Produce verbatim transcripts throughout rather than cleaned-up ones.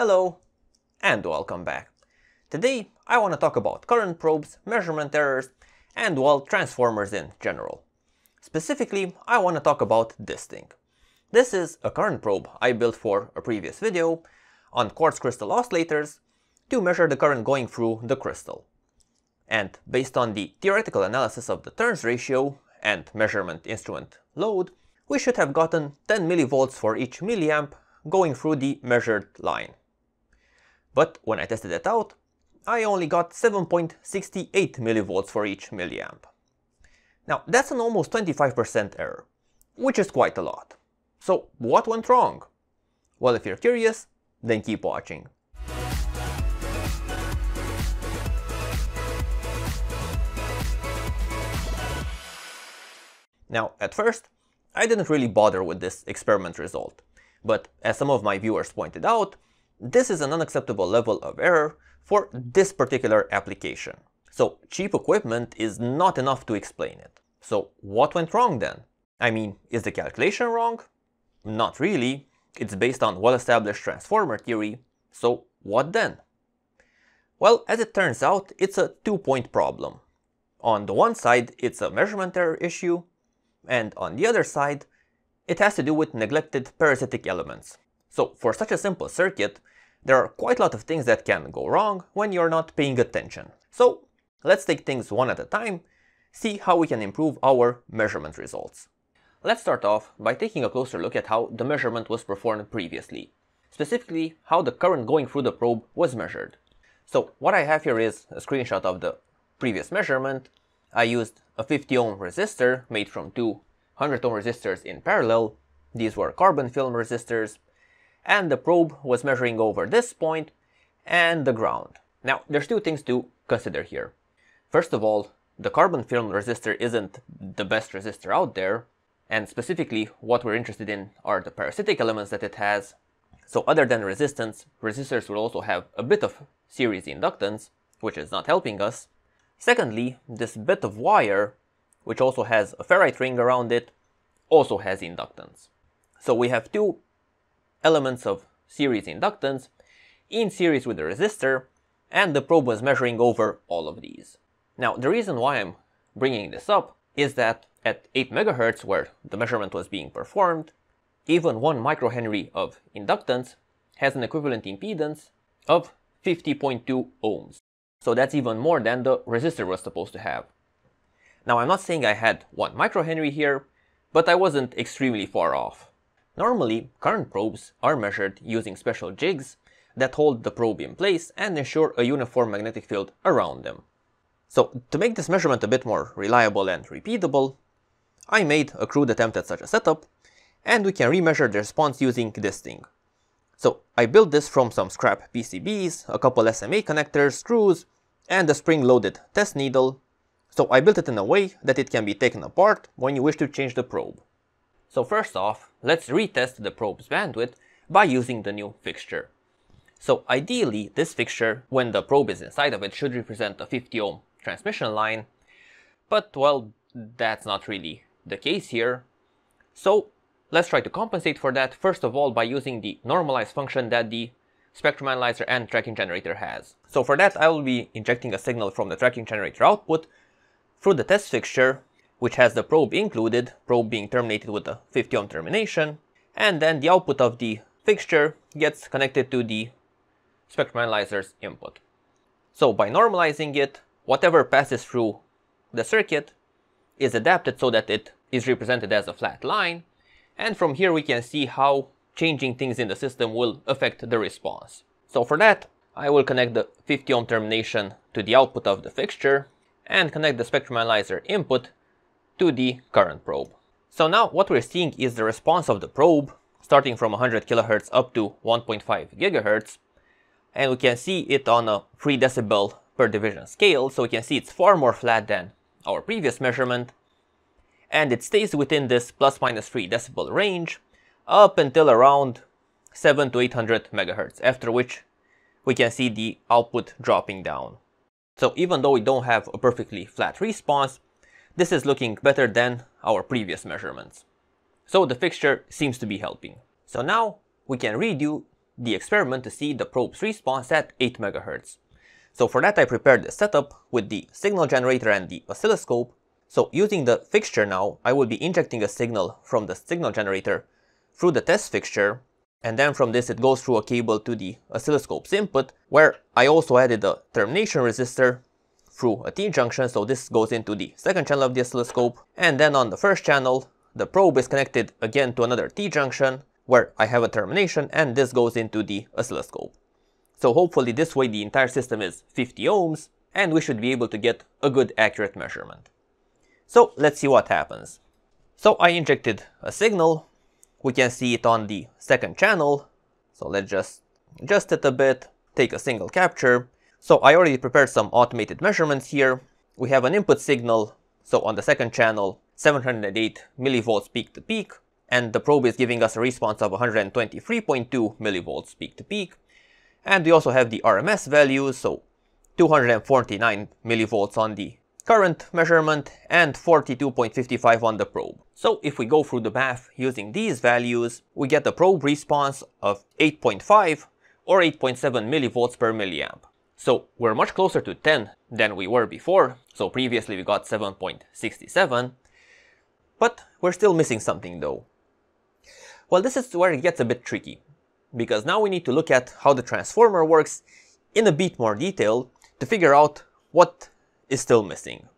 Hello and welcome back. Today I want to talk about current probes, measurement errors and well transformers in general. Specifically I want to talk about this thing. This is a current probe I built for a previous video on quartz crystal oscillators to measure the current going through the crystal. And based on the theoretical analysis of the turns ratio and measurement instrument load, we should have gotten ten millivolts for each milliamp going through the measured line. But when I tested it out, I only got seven point six eight millivolts for each milliamp. Now that's an almost twenty-five percent error, which is quite a lot. So what went wrong? Well, if you're curious, then keep watching. Now at first, I didn't really bother with this experiment result, but as some of my viewers pointed out, this is an unacceptable level of error for this particular application. So cheap equipment is not enough to explain it. So what went wrong then? I mean, is the calculation wrong? Not really, it's based on well-established transformer theory, so what then? Well, as it turns out, it's a two-point problem. On the one side, it's a measurement error issue, and on the other side, it has to do with neglected parasitic elements. So for such a simple circuit, there are quite a lot of things that can go wrong when you're not paying attention. So let's take things one at a time, see how we can improve our measurement results. Let's start off by taking a closer look at how the measurement was performed previously, specifically how the current going through the probe was measured. So what I have here is a screenshot of the previous measurement. I used a fifty ohm resistor made from two one hundred ohm resistors in parallel. These were carbon film resistors, and the probe was measuring over this point and the ground. Now there's two things to consider here. First of all, the carbon film resistor isn't the best resistor out there, and specifically what we're interested in are the parasitic elements that it has. So other than resistance, resistors will also have a bit of series inductance, which is not helping us. Secondly, this bit of wire, which also has a ferrite ring around it, also has inductance. So we have two elements of series inductance in series with the resistor, and the probe was measuring over all of these. Now the reason why I'm bringing this up is that at eight megahertz, where the measurement was being performed, even one microhenry of inductance has an equivalent impedance of fifty point two ohms. So that's even more than the resistor was supposed to have. Now I'm not saying I had one microhenry here, but I wasn't extremely far off. Normally, current probes are measured using special jigs that hold the probe in place and ensure a uniform magnetic field around them. So to make this measurement a bit more reliable and repeatable, I made a crude attempt at such a setup, and we can remeasure the response using this thing. So I built this from some scrap P C Bs, a couple S M A connectors, screws, and a spring-loaded test needle. So I built it in a way that it can be taken apart when you wish to change the probe. So first off, let's retest the probe's bandwidth by using the new fixture. So ideally, this fixture, when the probe is inside of it, should represent a fifty ohm transmission line, but well, that's not really the case here. So let's try to compensate for that, first of all by using the normalize function that the spectrum analyzer and tracking generator has. So for that I will be injecting a signal from the tracking generator output through the test fixture, which has the probe included, probe being terminated with a fifty ohm termination, and then the output of the fixture gets connected to the spectrum analyzer's input. So by normalizing it, whatever passes through the circuit is adapted so that it is represented as a flat line. And from here we can see how changing things in the system will affect the response. So for that, I will connect the fifty ohm termination to the output of the fixture and connect the spectrum analyzer input to the current probe. So now what we're seeing is the response of the probe starting from one hundred kilohertz up to one point five gigahertz. And we can see it on a three decibel per division scale. So we can see it's far more flat than our previous measurement. And it stays within this plus minus three decibel range up until around seven to eight hundred megahertz, after which we can see the output dropping down. So even though we don't have a perfectly flat response, this is looking better than our previous measurements. So the fixture seems to be helping. So now we can redo the experiment to see the probe's response at eight megahertz. So for that I prepared the setup with the signal generator and the oscilloscope. So using the fixture now, I will be injecting a signal from the signal generator through the test fixture, and then from this it goes through a cable to the oscilloscope's input, where I also added a termination resistor through a T-junction, so this goes into the second channel of the oscilloscope, and then on the first channel the probe is connected again to another T-junction where I have a termination, and this goes into the oscilloscope. So hopefully this way the entire system is fifty ohms and we should be able to get a good accurate measurement. So let's see what happens. So I injected a signal, we can see it on the second channel, so let's just adjust it a bit, take a single capture. So I already prepared some automated measurements here. We have an input signal, so on the second channel, seven hundred eight millivolts peak to peak, and the probe is giving us a response of one hundred twenty-three point two millivolts peak to peak. And we also have the R M S values, so two hundred forty-nine millivolts on the current measurement and forty-two point five five on the probe. So if we go through the math using these values, we get a probe response of eight point five or eight point seven millivolts per milliamp. So we're much closer to ten than we were before, so previously we got seven point six seven, but we're still missing something though. Well, this is where it gets a bit tricky, because now we need to look at how the transformer works in a bit more detail to figure out what is still missing.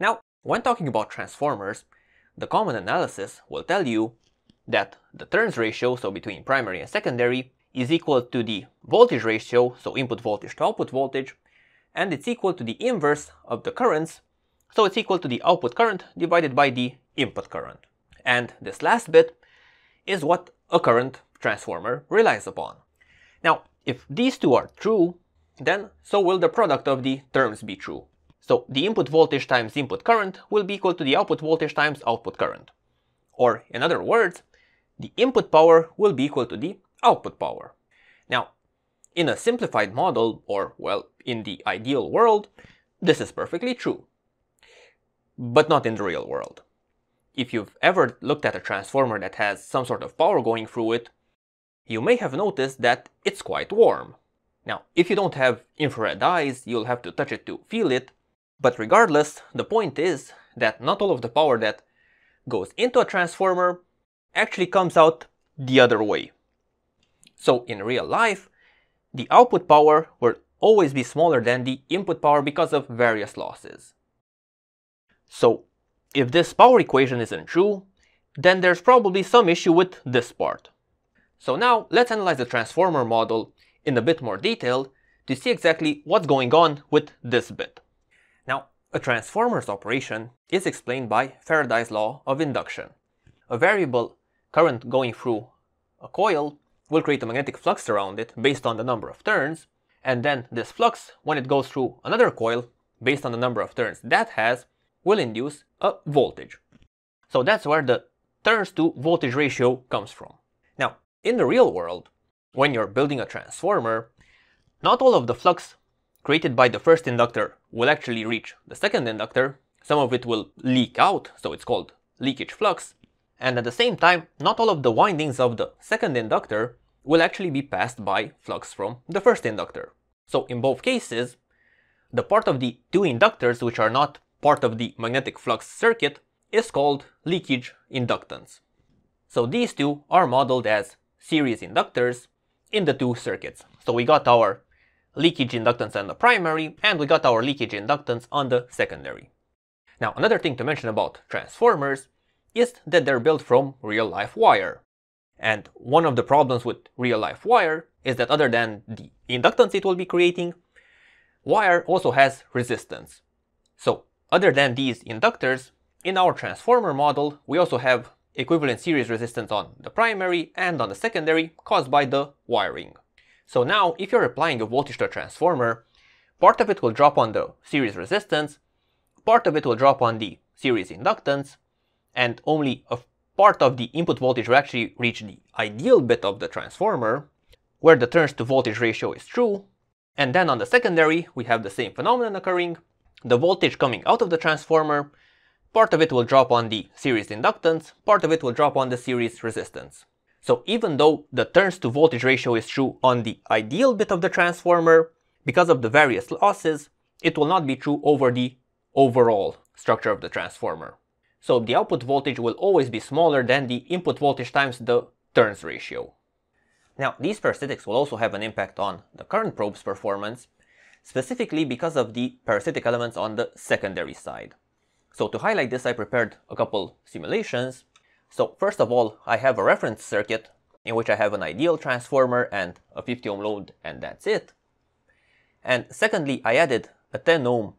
Now, when talking about transformers, the common analysis will tell you that the turns ratio, so between primary and secondary, is equal to the voltage ratio, so input voltage to output voltage, and it's equal to the inverse of the currents, so it's equal to the output current divided by the input current. And this last bit is what a current transformer relies upon. Now, if these two are true, then so will the product of the terms be true. So the input voltage times input current will be equal to the output voltage times output current. Or in other words, the input power will be equal to the output power. Now, in a simplified model, or well, in the ideal world, this is perfectly true, but not in the real world. If you've ever looked at a transformer that has some sort of power going through it, you may have noticed that it's quite warm. Now, if you don't have infrared eyes, you'll have to touch it to feel it, but regardless, the point is that not all of the power that goes into a transformer actually comes out the other way. So in real life, the output power will always be smaller than the input power because of various losses. So if this power equation isn't true, then there's probably some issue with this part. So now let's analyze the transformer model in a bit more detail to see exactly what's going on with this bit. Now, a transformer's operation is explained by Faraday's law of induction. A variable current going through a coil will create a magnetic flux around it based on the number of turns, and then this flux, when it goes through another coil, based on the number of turns that has, will induce a voltage. So that's where the turns to voltage ratio comes from. Now, in the real world, when you're building a transformer, not all of the flux created by the first inductor will actually reach the second inductor. Some of it will leak out, so it's called leakage flux. And at the same time, not all of the windings of the second inductor will actually be passed by flux from the first inductor. So in both cases, the part of the two inductors which are not part of the magnetic flux circuit is called leakage inductance. So these two are modeled as series inductors in the two circuits. So we got our leakage inductance on the primary, and we got our leakage inductance on the secondary. Now, another thing to mention about transformers is that they're built from real-life wire. And one of the problems with real-life wire is that other than the inductance it will be creating, wire also has resistance. So other than these inductors, in our transformer model we also have equivalent series resistance on the primary and on the secondary caused by the wiring. So now if you're applying a voltage to a transformer, part of it will drop on the series resistance, part of it will drop on the series inductance, and only a part of the input voltage will actually reach the ideal bit of the transformer, where the turns to voltage ratio is true, and then on the secondary we have the same phenomenon occurring, the voltage coming out of the transformer, part of it will drop on the series inductance, part of it will drop on the series resistance. So even though the turns to voltage ratio is true on the ideal bit of the transformer, because of the various losses, it will not be true over the overall structure of the transformer. So the output voltage will always be smaller than the input voltage times the turns ratio. Now, these parasitics will also have an impact on the current probe's performance, specifically because of the parasitic elements on the secondary side. So to highlight this, I prepared a couple simulations. So first of all, I have a reference circuit in which I have an ideal transformer and a fifty ohm load, and that's it. And secondly, I added a ten ohm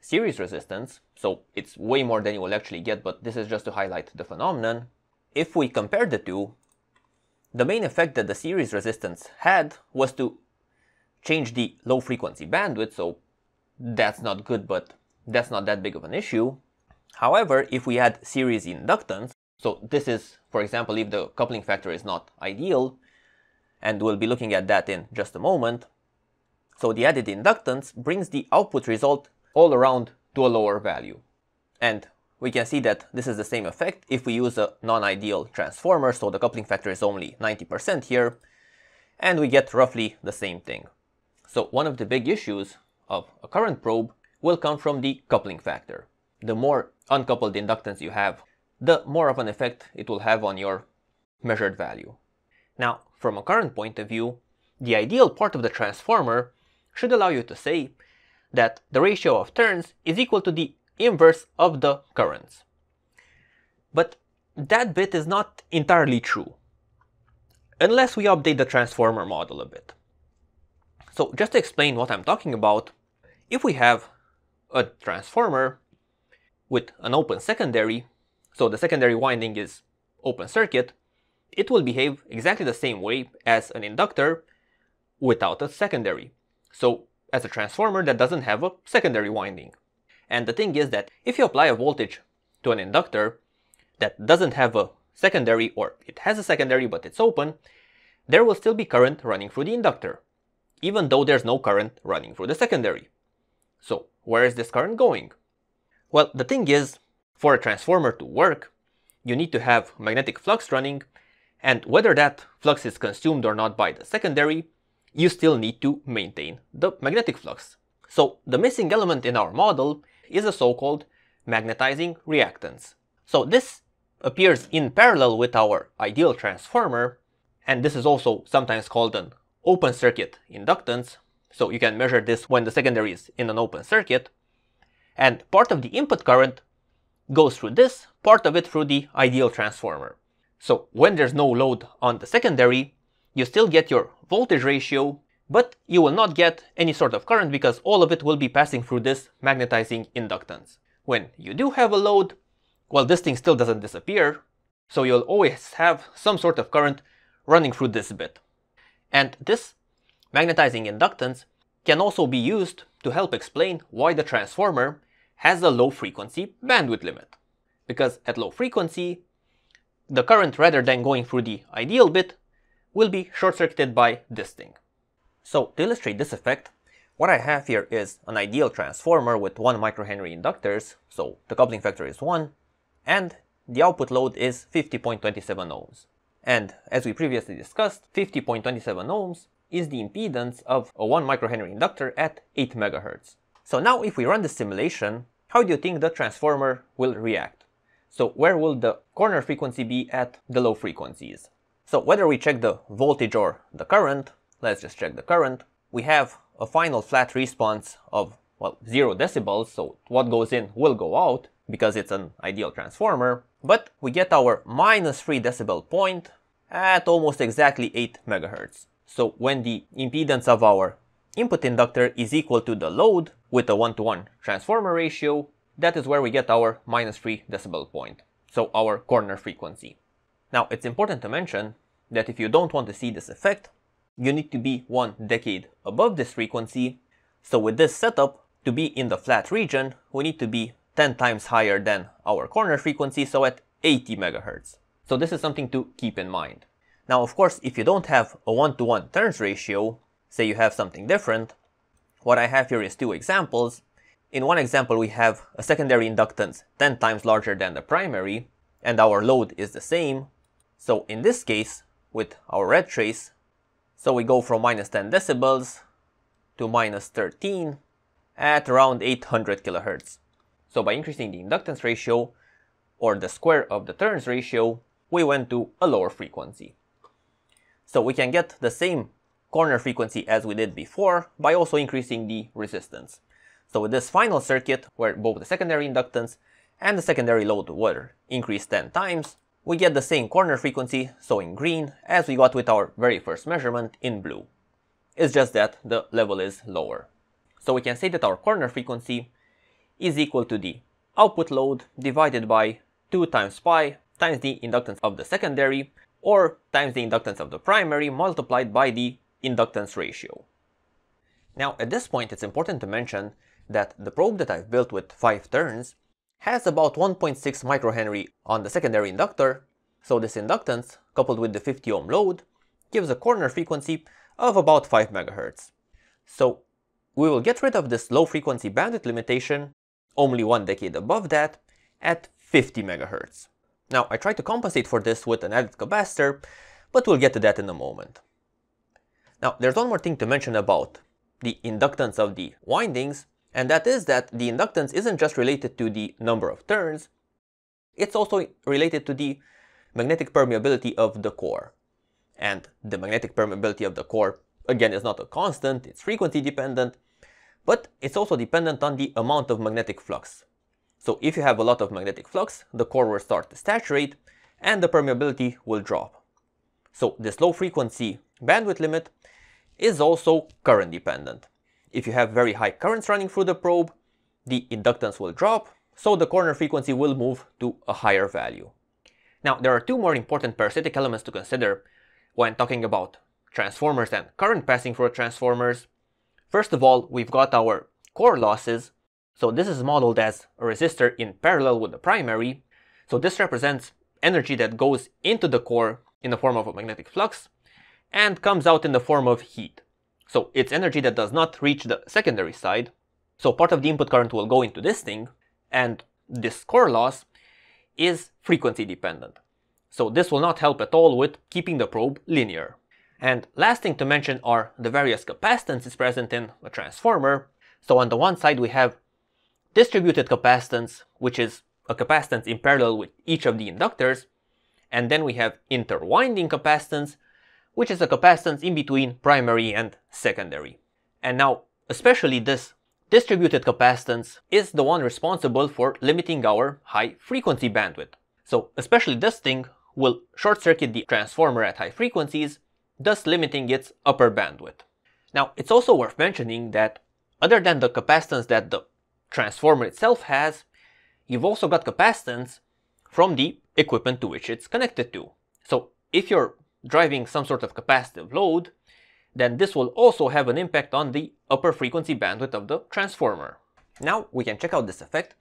series resistance, so it's way more than you will actually get, but this is just to highlight the phenomenon. If we compare the two, the main effect that the series resistance had was to change the low frequency bandwidth, so that's not good, but that's not that big of an issue. However, if we add series inductance, so this is, for example, if the coupling factor is not ideal, and we'll be looking at that in just a moment, so the added inductance brings the output result all around to a lower value. And we can see that this is the same effect if we use a non-ideal transformer, so the coupling factor is only ninety percent here, and we get roughly the same thing. So one of the big issues of a current probe will come from the coupling factor. The more uncoupled inductance you have, the more of an effect it will have on your measured value. Now, from a current point of view, the ideal part of the transformer should allow you to say that the ratio of turns is equal to the inverse of the currents. But that bit is not entirely true, unless we update the transformer model a bit. So just to explain what I'm talking about, if we have a transformer with an open secondary, so the secondary winding is open circuit, it will behave exactly the same way as an inductor without a secondary. So as a transformer that doesn't have a secondary winding. And the thing is that if you apply a voltage to an inductor that doesn't have a secondary, or it has a secondary but it's open, there will still be current running through the inductor, even though there's no current running through the secondary. So where is this current going? Well, the thing is, for a transformer to work, you need to have magnetic flux running, and whether that flux is consumed or not by the secondary, you still need to maintain the magnetic flux. So the missing element in our model is a so-called magnetizing reactance. So this appears in parallel with our ideal transformer, and this is also sometimes called an open circuit inductance, so you can measure this when the secondary is in an open circuit, and part of the input current goes through this, part of it through the ideal transformer. So when there's no load on the secondary, you still get your voltage ratio, but you will not get any sort of current because all of it will be passing through this magnetizing inductance. When you do have a load, well, this thing still doesn't disappear, so you'll always have some sort of current running through this bit. And this magnetizing inductance can also be used to help explain why the transformer has a low frequency bandwidth limit. Because at low frequency, the current, rather than going through the ideal bit, will be short-circuited by this thing. So to illustrate this effect, what I have here is an ideal transformer with one microhenry inductors, so the coupling factor is one, and the output load is fifty point two seven ohms. And as we previously discussed, fifty point two seven ohms is the impedance of a one microhenry inductor at eight megahertz. So now if we run the simulation, how do you think the transformer will react? So where will the corner frequency be at the low frequencies? So whether we check the voltage or the current, let's just check the current, we have a final flat response of, well, zero decibels, so what goes in will go out, because it's an ideal transformer, but we get our minus three decibel point at almost exactly eight megahertz. So when the impedance of our input inductor is equal to the load with a one to one transformer ratio, that is where we get our minus three decibel point, so our corner frequency. Now, it's important to mention that if you don't want to see this effect, you need to be one decade above this frequency. So with this setup, to be in the flat region, we need to be ten times higher than our corner frequency, so at eighty megahertz. So this is something to keep in mind. Now, of course, if you don't have a one to one turns ratio, say you have something different, what I have here is two examples. In one example, we have a secondary inductance ten times larger than the primary, and our load is the same. So in this case, with our red trace. So we go from minus ten decibels to minus thirteen at around eight hundred kilohertz. So by increasing the inductance ratio, or the square of the turns ratio, we went to a lower frequency. So we can get the same corner frequency as we did before by also increasing the resistance. So with this final circuit, where both the secondary inductance and the secondary load were increased ten times, we get the same corner frequency, so in green, as we got with our very first measurement in blue. It's just that the level is lower. So we can say that our corner frequency is equal to the output load divided by two times pi times the inductance of the secondary, or times the inductance of the primary multiplied by the inductance ratio. Now at this point it's important to mention that the probe that I've built with five turns has about one point six microhenry on the secondary inductor, so this inductance coupled with the fifty ohm load gives a corner frequency of about five megahertz. So we will get rid of this low frequency bandwidth limitation only one decade above that, at fifty megahertz. Now I tried to compensate for this with an added capacitor, but we'll get to that in a moment. Now there's one more thing to mention about the inductance of the windings, and that is that the inductance isn't just related to the number of turns, it's also related to the magnetic permeability of the core. And the magnetic permeability of the core, again, is not a constant, it's frequency dependent, but it's also dependent on the amount of magnetic flux. So if you have a lot of magnetic flux, the core will start to saturate and the permeability will drop. So this low frequency bandwidth limit is also current dependent. If you have very high currents running through the probe, the inductance will drop, so the corner frequency will move to a higher value. Now there are two more important parasitic elements to consider when talking about transformers and current passing through transformers. First of all, we've got our core losses, so this is modeled as a resistor in parallel with the primary, so this represents energy that goes into the core in the form of a magnetic flux and comes out in the form of heat. So it's energy that does not reach the secondary side, so part of the input current will go into this thing, and this core loss is frequency dependent. So this will not help at all with keeping the probe linear. And last thing to mention are the various capacitances present in a transformer. So on the one side we have distributed capacitance, which is a capacitance in parallel with each of the inductors, and then we have interwinding capacitance, which is a capacitance in between primary and secondary. And now especially this distributed capacitance is the one responsible for limiting our high frequency bandwidth. So especially this thing will short circuit the transformer at high frequencies, thus limiting its upper bandwidth. Now it's also worth mentioning that other than the capacitance that the transformer itself has, you've also got capacitance from the equipment to which it's connected to. So if you're driving some sort of capacitive load, then this will also have an impact on the upper frequency bandwidth of the transformer. Now we can check out this effect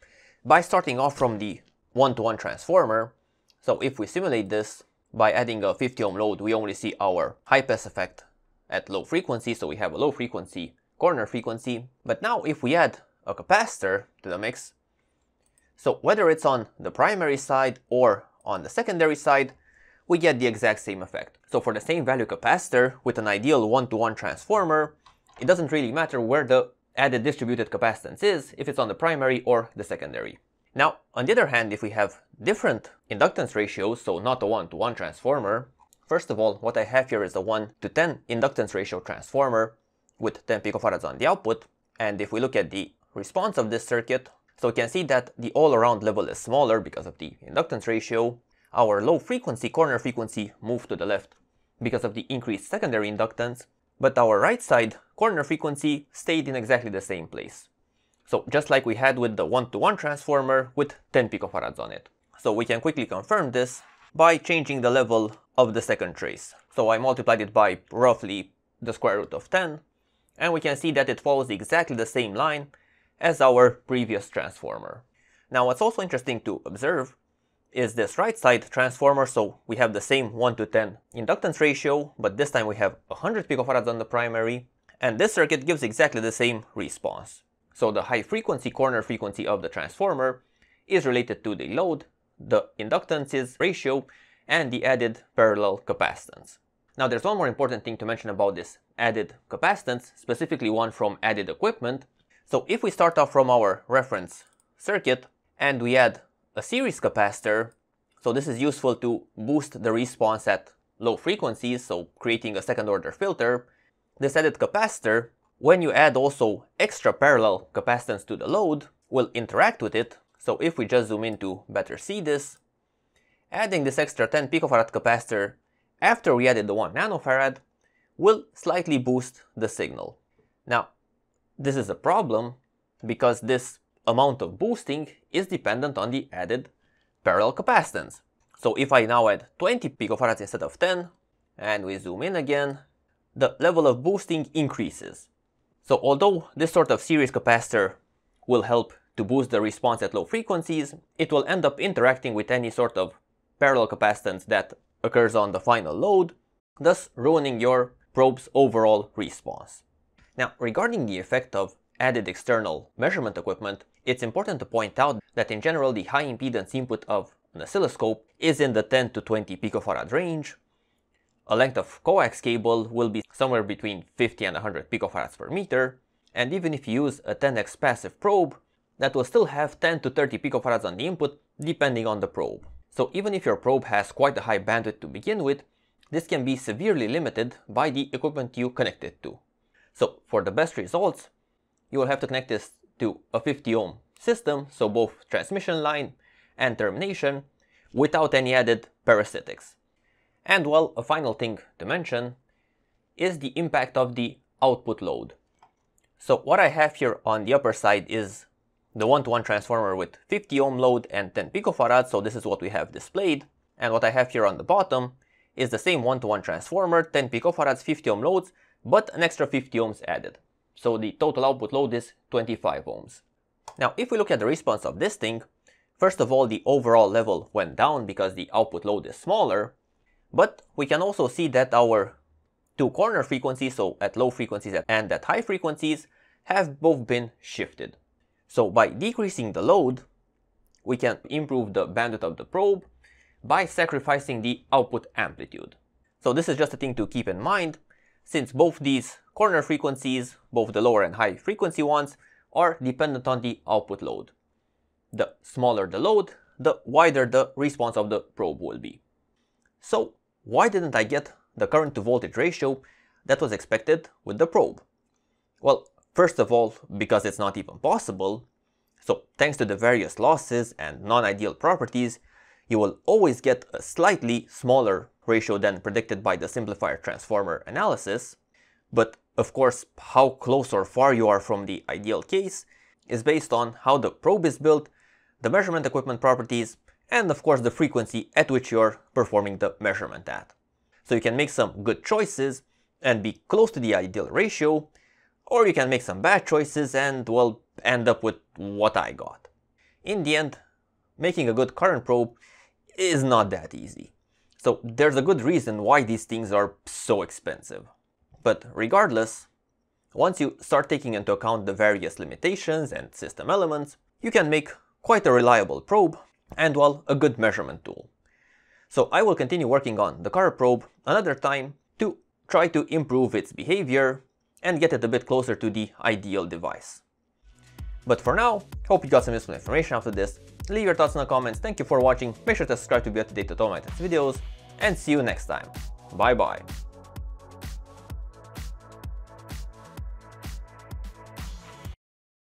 by starting off from the one to one transformer. So if we simulate this, by adding a fifty ohm load, we only see our high pass effect at low frequency, so we have a low frequency corner frequency. But now if we add a capacitor to the mix, so whether it's on the primary side or on the secondary side, we get the exact same effect. So for the same value capacitor with an ideal one to one transformer, it doesn't really matter where the added distributed capacitance is, if it's on the primary or the secondary. Now, on the other hand, if we have different inductance ratios, so not a one to one transformer, first of all, what I have here is a one to ten inductance ratio transformer with ten picofarads on the output, and if we look at the response of this circuit, so we can see that the all-around level is smaller because of the inductance ratio, our low-frequency corner frequency moved to the left because of the increased secondary inductance, but our right-side corner frequency stayed in exactly the same place. So just like we had with the one to one transformer with ten picofarads on it. So we can quickly confirm this by changing the level of the second trace. So I multiplied it by roughly the square root of ten, and we can see that it follows exactly the same line as our previous transformer. Now what's also interesting to observe is this right side transformer, so we have the same one to ten inductance ratio, but this time we have one hundred picofarads on the primary, and this circuit gives exactly the same response. So the high frequency corner frequency of the transformer is related to the load, the inductance's ratio, and the added parallel capacitance. Now there's one more important thing to mention about this added capacitance, specifically one from added equipment. So if we start off from our reference circuit and we add a series capacitor, so this is useful to boost the response at low frequencies, so creating a second order filter. This added capacitor, when you add also extra parallel capacitance to the load, will interact with it. So if we just zoom in to better see this, adding this extra ten picofarad capacitor after we added the one nanofarad will slightly boost the signal. Now, this is a problem because this amount of boosting is dependent on the added parallel capacitance. So if I now add twenty picofarads instead of ten, and we zoom in again, the level of boosting increases. So although this sort of series capacitor will help to boost the response at low frequencies, it will end up interacting with any sort of parallel capacitance that occurs on the final load, thus ruining your probe's overall response. Now, regarding the effect of added external measurement equipment, it's important to point out that in general the high impedance input of an oscilloscope is in the ten to twenty picofarad range. A length of coax cable will be somewhere between fifty and one hundred picofarads per meter, and even if you use a ten X passive probe, that will still have ten to thirty picofarads on the input depending on the probe. So even if your probe has quite a high bandwidth to begin with, this can be severely limited by the equipment you connect it to. So for the best results, you will have to connect this to a fifty ohm system, so both transmission line and termination, without any added parasitics. And well, a final thing to mention is the impact of the output load. So what I have here on the upper side is the one to one transformer with fifty ohm load and ten picofarads, so this is what we have displayed. And what I have here on the bottom is the same one to one transformer, ten picofarads, fifty ohm loads, but an extra fifty ohms added. So the total output load is twenty-five ohms. Now, if we look at the response of this thing, first of all, the overall level went down because the output load is smaller, but we can also see that our two corner frequencies, so at low frequencies and at high frequencies, have both been shifted. So by decreasing the load, we can improve the bandwidth of the probe by sacrificing the output amplitude. So this is just a thing to keep in mind, since both these corner frequencies, both the lower and high frequency ones, are dependent on the output load. The smaller the load, the wider the response of the probe will be. So why didn't I get the current to voltage ratio that was expected with the probe? Well, first of all, because it's not even possible. So thanks to the various losses and non-ideal properties, you will always get a slightly smaller ratio than predicted by the simplifier transformer analysis. But of course, how close or far you are from the ideal case is based on how the probe is built, the measurement equipment properties, and of course the frequency at which you're performing the measurement at. So you can make some good choices and be close to the ideal ratio, or you can make some bad choices and, well, end up with what I got. In the end, making a good current probe is not that easy. So there's a good reason why these things are so expensive. But regardless, once you start taking into account the various limitations and system elements, you can make quite a reliable probe and, well, a good measurement tool. So I will continue working on the current probe another time to try to improve its behavior and get it a bit closer to the ideal device. But for now, hope you got some useful information after this. Leave your thoughts in the comments, thank you for watching, make sure to subscribe to be up to date with all my latest videos, and see you next time. Bye bye!